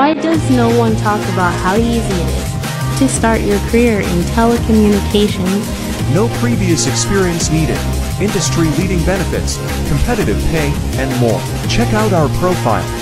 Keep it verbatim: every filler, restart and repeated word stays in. Why does no one talk about how easy it is to start your career in telecommunications? No previous experience needed, industry-leading benefits, competitive pay, and more. Check out our profile.